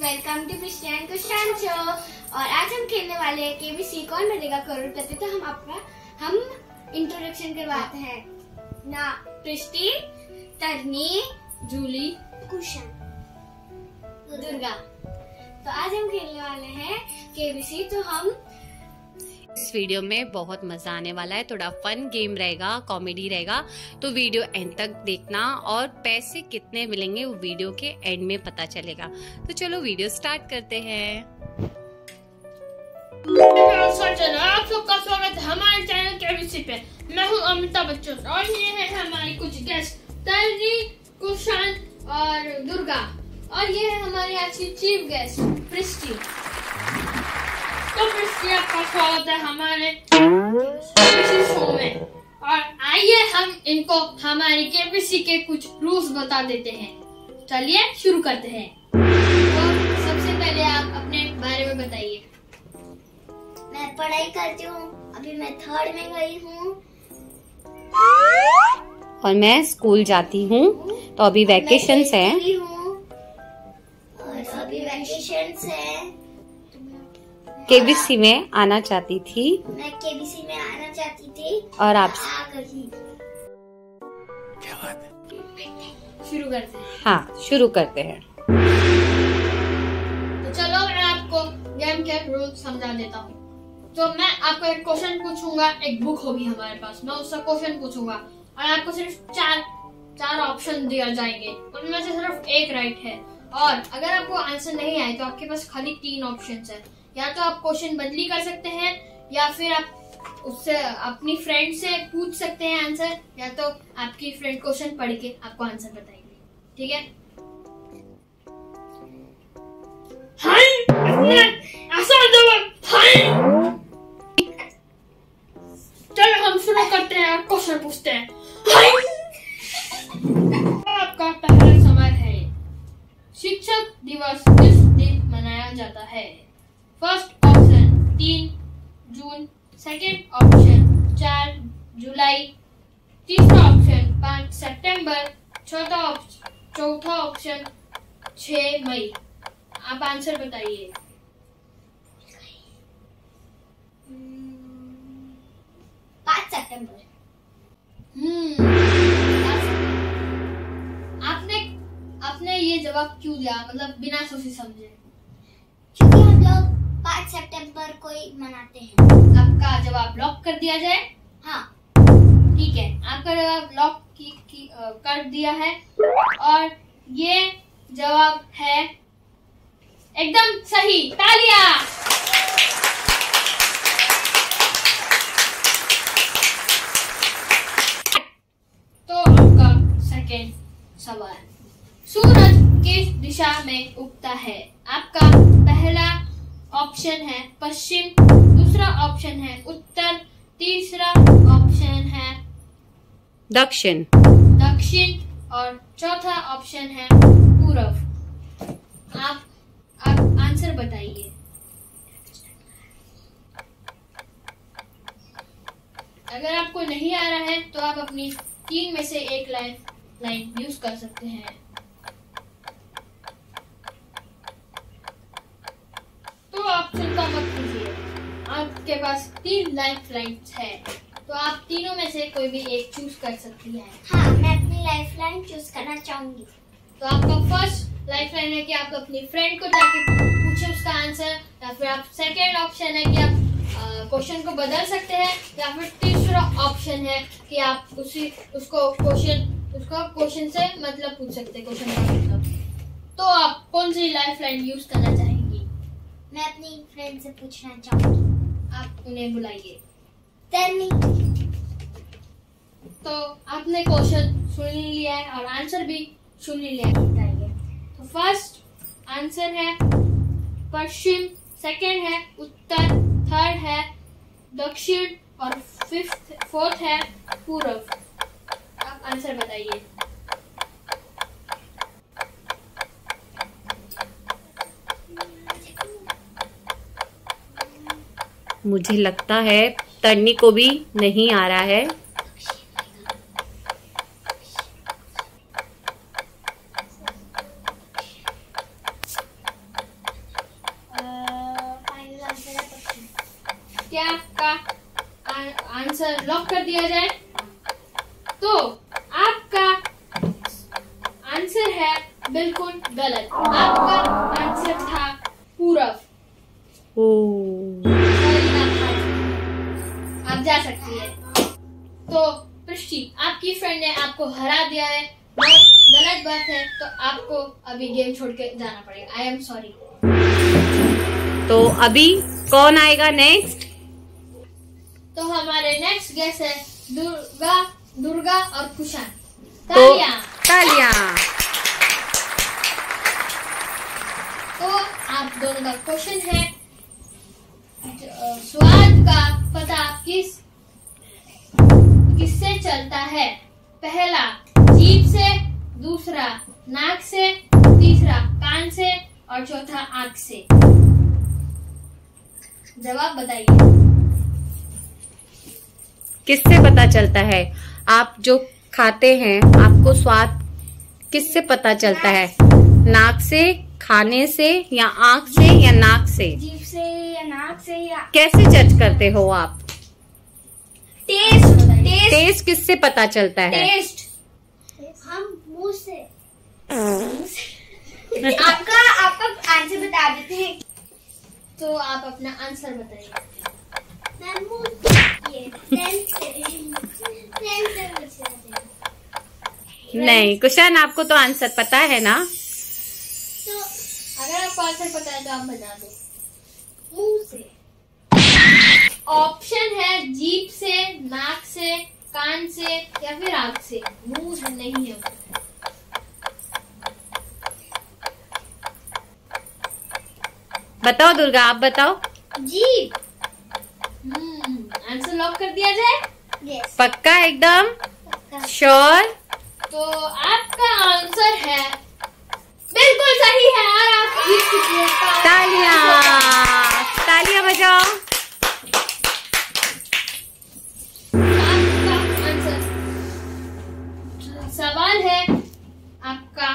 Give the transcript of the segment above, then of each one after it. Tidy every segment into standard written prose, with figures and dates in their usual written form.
Welcome to प्रेश्टी Kushan show. और आज हम खेलने वाले हैं केबीसी कौन बनेगा करोड़पति। तो हम इंट्रोडक्शन करवाते हैं ना। प्रेश्टी, तरनी, जूली, कुशान, दुर्गा। तो आज हम खेलने वाले हैं केबीसी। तो हम इस वीडियो में बहुत मजा आने वाला है, थोड़ा फन गेम रहेगा, कॉमेडी रहेगा। तो वीडियो एंड तक देखना और पैसे कितने मिलेंगे वो वीडियो के एंड में पता चलेगा। तो चलो वीडियो स्टार्ट करते हैं। नमस्कार जनों, आप सबका स्वागत है हमारे चैनल केबीसी पे। मैं हूँ अमिताभ बच्चन और ये है हमारी कुछ गेस्ट तरनी, कुशान और दुर्गा। और ये है हमारी आज की चीफ गेस्ट प्रेश्टी। तो प्रेश्टी, आपका स्वागत है हमारे केबीसी शो में। और आइए हम इनको हमारे केबीसी के कुछ रूल्स बता देते हैं। चलिए शुरू करते हैं। तो सबसे पहले आप अपने बारे में बताइए। मैं पढ़ाई करती हूँ, अभी मैं 3rd में गई हूँ। और मैं स्कूल जाती हूँ। तो अभी वैकेशंस है और अभी वैकेशंस है। केबीसी में आना चाहती थी। मैं केबीसी में आना चाहती थी और आप आ गई। क्या बात है, शुरू करते हैं। हाँ, शुरू करते हैं। तो चलो मैं आपको गेम के रूल्स समझा देता हूँ। तो मैं आपको एक क्वेश्चन पूछूंगा। एक बुक होगी हमारे पास, मैं उसका क्वेश्चन पूछूंगा और आपको सिर्फ चार ऑप्शन दिए जाएंगे। उनमें से सिर्फ एक राइट है। और अगर आपको आंसर नहीं आए तो आपके पास खाली 3 ऑप्शंस है। या तो आप क्वेश्चन बदली कर सकते हैं, या फिर आप उससे अपनी फ्रेंड से पूछ सकते हैं आंसर, या तो आपकी फ्रेंड क्वेश्चन पढ़ के आपको आंसर बताएगी। ठीक है? चलो हम शुरू करते हैं और क्वेश्चन पूछते हैं। आपका पहला सवाल है, शिक्षक दिवस किस दिन मनाया जाता है? फर्स्ट ऑप्शन 3 जून, सेकेंड ऑप्शन 4 जुलाई, तीसरा ऑप्शन 5 सितंबर, चौथा ऑप्शन 6 मई। आप आंसर बताइए। आपने ये जवाब क्यों दिया, मतलब बिना सोचे समझे? क्योंकि हम लोग 5 सितंबर को ही मनाते हैं। आपका जवाब लॉक कर दिया जाए? हाँ, ठीक है, आपका जवाब लॉक कर दिया है। और ये जवाब है एकदम सही। तालियां। तो आपका सेकेंड सवाल, सूरज किस दिशा में उगता है? आपका पहला ऑप्शन है पश्चिम, दूसरा ऑप्शन है उत्तर, तीसरा ऑप्शन है दक्षिण और चौथा ऑप्शन है पूर्व। आप आंसर बताइए। अगर आपको नहीं आ रहा है तो आप अपनी 3 में से एक लाइन यूज कर सकते हैं। चिंता मत कीजिए, आपके पास 3 लाइफलाइन्स है, तो आप तीनों में से कोई भी एक चूज कर सकती हैं। हाँ, मैं अपनी लाइफलाइन चूज करना चाहूंगी। तो आपका फर्स्ट लाइफलाइन है कि आप अपनी फ्रेंड को जाके पूछे उसका आंसर, या फिर आप सेकेंड ऑप्शन है कि आप क्वेश्चन को बदल सकते हैं, या फिर तीसरा ऑप्शन है कि आप उसको क्वेश्चन से मतलब पूछ सकते हैं, क्वेश्चन का मतलब। तो आप कौन सी लाइफलाइन यूज करना चाहेंगे? मैं अपनी फ्रेंड से पूछना चाहूंगी। आप उन्हें बुलाइए। तरनी। तो आपने क्वेश्चन सुन लिया है और आंसर भी सुन लिया है। तो फर्स्ट आंसर है पश्चिम, सेकंड है उत्तर, थर्ड है दक्षिण और फोर्थ है पूर्व। आप आंसर बताइए। मुझे लगता है तरनी को भी नहीं आ रहा है। क्या आपका आंसर लॉक कर दिया जाए। तो आपका आंसर है बिल्कुल गलत, आपका आंसर था पूरब। आप जा सकती है। तो प्रेष्टी आपकी फ्रेंड ने आपको हरा दिया है, बहुत गलत बात है, तो आपको अभी गेम छोड़ के जाना पड़ेगा। I am sorry. तो अभी कौन आएगा नेक्स्ट? तो हमारे नेक्स्ट गेस्ट है दुर्गा और कुशान। तालियां तालियां। तो आप दोनों का क्वेश्चन है, स्वाद का पता किससे चलता है? पहला जीभ से, दूसरा नाक से, तीसरा कान से और चौथा आंख से। जवाब बताइए किससे पता चलता है? आप जो खाते हैं आपको स्वाद किससे पता चलता है? नाक से, खाने से, या आंख से, या नाक से? जीभ से या नाक से। या कैसे जज करते हो आप? टेस्ट किससे पता चलता है? टेस्ट हम मुंह से। आपका आंसर बता देते हैं। तो आप अपना आंसर बताइए। नहीं कुशान, आपको तो आंसर पता है ना? तो अगर आपको आंसर पता है तो आप बता दो। मुंह से। ऑप्शन है जीभ से, नाक से, कान से या फिर आंख से। मुंह नहीं है। बताओ दुर्गा, आप बताओ। जीभ। आंसर लॉक कर दिया जाए? Yes. पक्का एकदम श्योर? तो आपका आंसर है बिल्कुल सही है और आप जीत चुकी हैं। तालियां बजाओ। आपका आंसर सवाल है आपका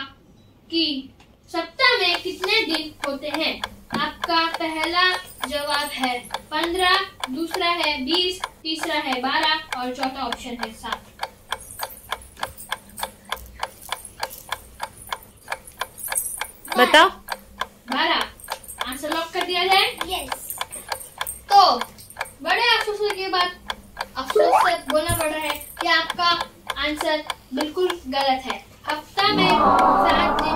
कि सप्ताह में कितने दिन होते हैं? आपका पहला जवाब है 15, दूसरा है 20, तीसरा है 12 और चौथा ऑप्शन है 7। बताओ। 12 आंसर लॉक कर दिया जाए? यस। तो बड़े अफसोस के बाद अफसोस बोलना पड़ रहा है कि आपका आंसर बिल्कुल गलत है। हफ्ता में 7 दिन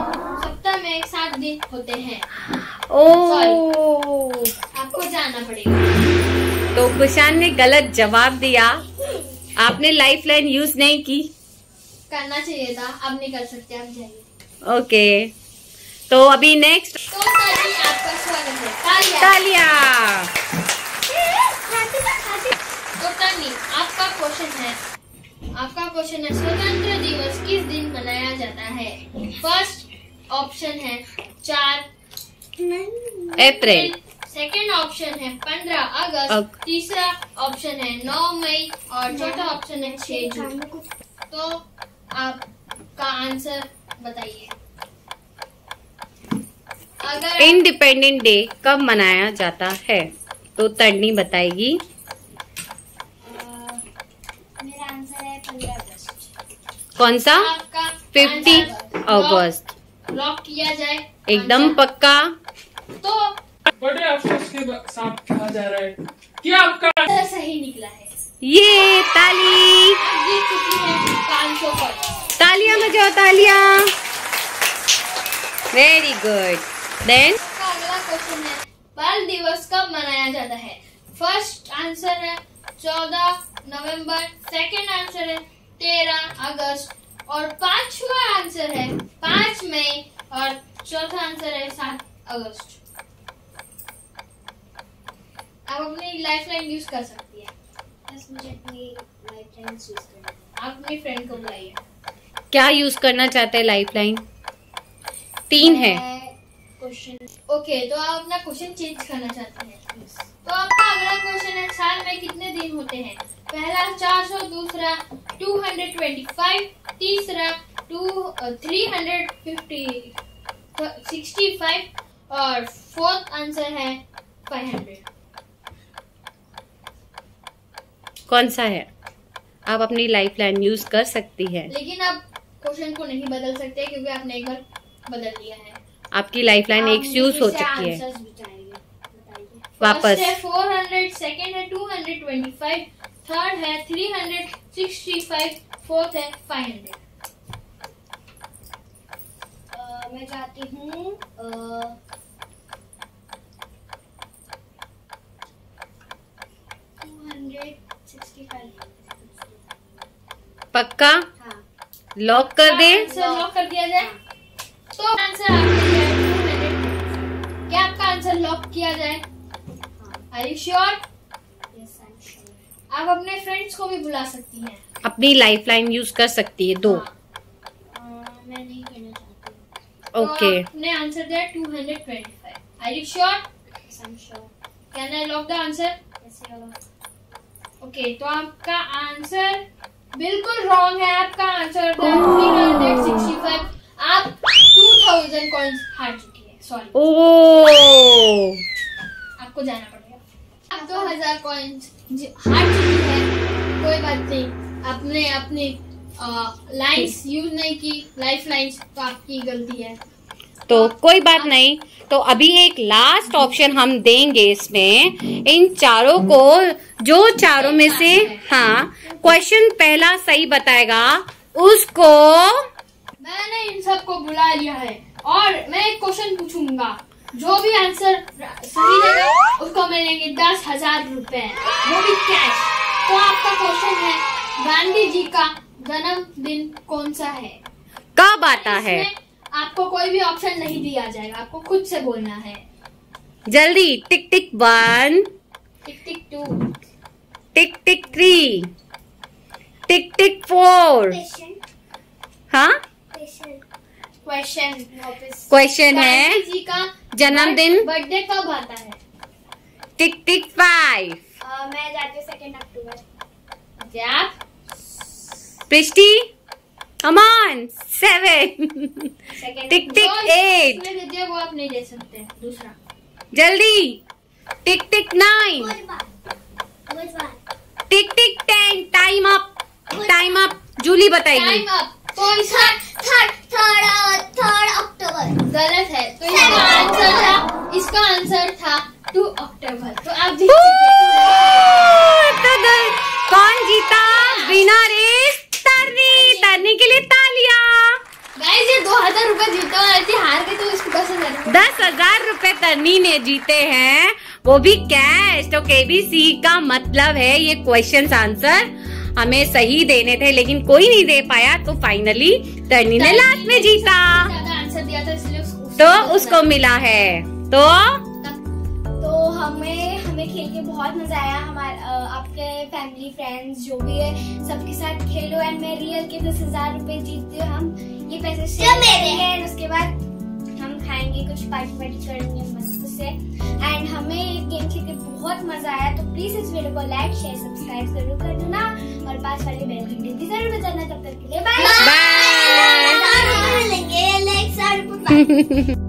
होते हैं। सॉरी, आपको जाना पड़ेगा। तो कुशान ने गलत जवाब दिया। आपने लाइफलाइन यूज नहीं की, करना चाहिए था। अब नहीं कर सकते, आप जाइए। ओके, तो अभी नेक्स्ट। तो आपका स्वागत है। तालियां। आपका क्वेश्चन है स्वतंत्रता दिवस किस दिन मनाया जाता है? फर्स्ट ऑप्शन है 4 अप्रैल, सेकंड ऑप्शन है 15 अगस्त, तीसरा ऑप्शन है 9 मई और चौथा ऑप्शन है 6 जून। तो आपका आंसर बताइए। इंडिपेंडेंट डे कब मनाया जाता है? तो तरनी बताएगी। मेरा आंसर है 15 अगस्त। कौन सा? 15 अगस्त। लॉक किया जाए? एकदम पक्का। तो बड़े अफसोस के साथ कहा जा रहा है कि आपका आंसर सही निकला है। ये ताली। जीत चुकी है 500 पॉइंट। तालियां बजाओ, तालियां। Very good. अगला क्वेश्चन है बाल दिवस कब मनाया जाता है? फर्स्ट आंसर है 14 नवंबर, सेकंड आंसर है 13 अगस्त और पांचवा आंसर है 5 मई और चौथा आंसर है 7 अगस्त। आप अपनी लाइफलाइन यूज कर सकती है। बस मुझे अपनी लाइफलाइन यूज करनी है। आप अपनी फ्रेंड को बुलाइए। क्या यूज करना चाहते हैं लाइफलाइन? 3 है क्वेश्चन। ओके, तो आप अपना क्वेश्चन चेंज करना चाहते हैं। तो आपका अगला क्वेश्चन है साल में कितने दिन होते हैं? पहला 400, दूसरा 225, तीसरा 365 और फोर्थ आंसर है 500। कौन सा है, आप अपनी लाइफ लाइन यूज कर सकती है। लेकिन आप क्वेश्चन को नहीं बदल सकते क्योंकि आपने एक बार बदल दिया है, आपकी लाइफ लाइन एक यूज हो चुकी है। वापस 400, सेकेंड है 225, थर्ड है 365, फोर्थ है 500। मैं चाहती हूँ पक्का हाँ। लॉक कर दे, लॉक कर दिया जाए तो आंसर आपका है 200। क्या आपका आंसर लॉक किया जाए? Are you sure? Yes, I'm sure. आप अपने फ्रेंड्स को भी बुला सकती हैं, अपनी लाइफ लाइन यूज कर सकती है। दो हाँ। मैं नहीं करना चाहती। ओके, आपने आंसर दिया 225। Are you sure? Yes, I'm sure. Can I lock the answer? Yes, you lock. Okay, तो आपका आंसर बिल्कुल रॉन्ग है। आपका आंसर 365। आप 2000 कॉइंस हार चुकी है। सॉरी, ओह, आपको जाना पड़ेगा। आप 2000 कॉइंस हार चुकी है। कोई बात नहीं, आपने अपनी लाइन्स यूज नहीं की, लाइफ लाइन्स, तो आपकी गलती है। तो कोई बात नहीं, तो अभी एक लास्ट ऑप्शन हम देंगे इसमें। इन चारों को, जो चारों में से हाँ क्वेश्चन पहला सही बताएगा उसको। मैंने इन सबको बुला लिया है और मैं एक क्वेश्चन पूछूंगा, जो भी आंसर सही देगा उसको मिलेंगे 10,000 रुपए, वो भी कैश। तो आपका क्वेश्चन है, गांधी जी का जन्मदिन कौन सा है, कब आता है? आपको कोई भी ऑप्शन नहीं दिया जाएगा, आपको खुद से बोलना है। जल्दी, टिक टिक 1, टिक टिक 2, टिक टिक 3, टिक टिक 4। हाँ, क्वेश्चन क्वेश्चन है, जी का जन्मदिन बर्थडे कब आता है? टिक टिक 5। मैं जाती हूँ 2 अक्टूबर। आप प्रेष्टी, Come on, 7, टिक टिक 8, वो आप नहीं दे सकते। दूसरा, जल्दी, tick tick 9, tick tick 10, time up, time up. Julie बताएगी। कौन सा? 3 अक्टूबर। गलत है, तो इसका आंसर था 2 अक्टूबर। तो आप जीत सकते हैं। कौन जीता? विनर इज तरनी के लिए तालियां। गाइस, ये 2000 रुपए जीता और ऐसी हार गई, तो इसको 10,000 रुपए तरनी ने जीते हैं, वो भी कैश। तो केबीसी का मतलब है ये क्वेश्चन आंसर हमें सही देने थे, लेकिन कोई नहीं दे पाया, तो फाइनली तरनी ने लास्ट में जीता। ज्यादा आंसर दिया था इसलिए तो उसको मिला है। तो हमें खेल के बहुत मजा आया। हमारा, आपके फैमिली, फ्रेंड्स जो भी है, सबके साथ खेलो। एंड मैं रियल के 10,000 रुपए जीतते हैं। हम ये पैसे शेयर करेंगे और उसके बाद हम खाएंगे, कुछ पार्टी वार्टी करेंगे मस्त से। एंड हमें ये गेम खेल के बहुत मजा आया। तो प्लीज इस वीडियो को लाइक, शेयर, सब्सक्राइब जरूर कर देना और पास वाले बेल घंटे जरूर बजाना। तब तक के लिए बाय।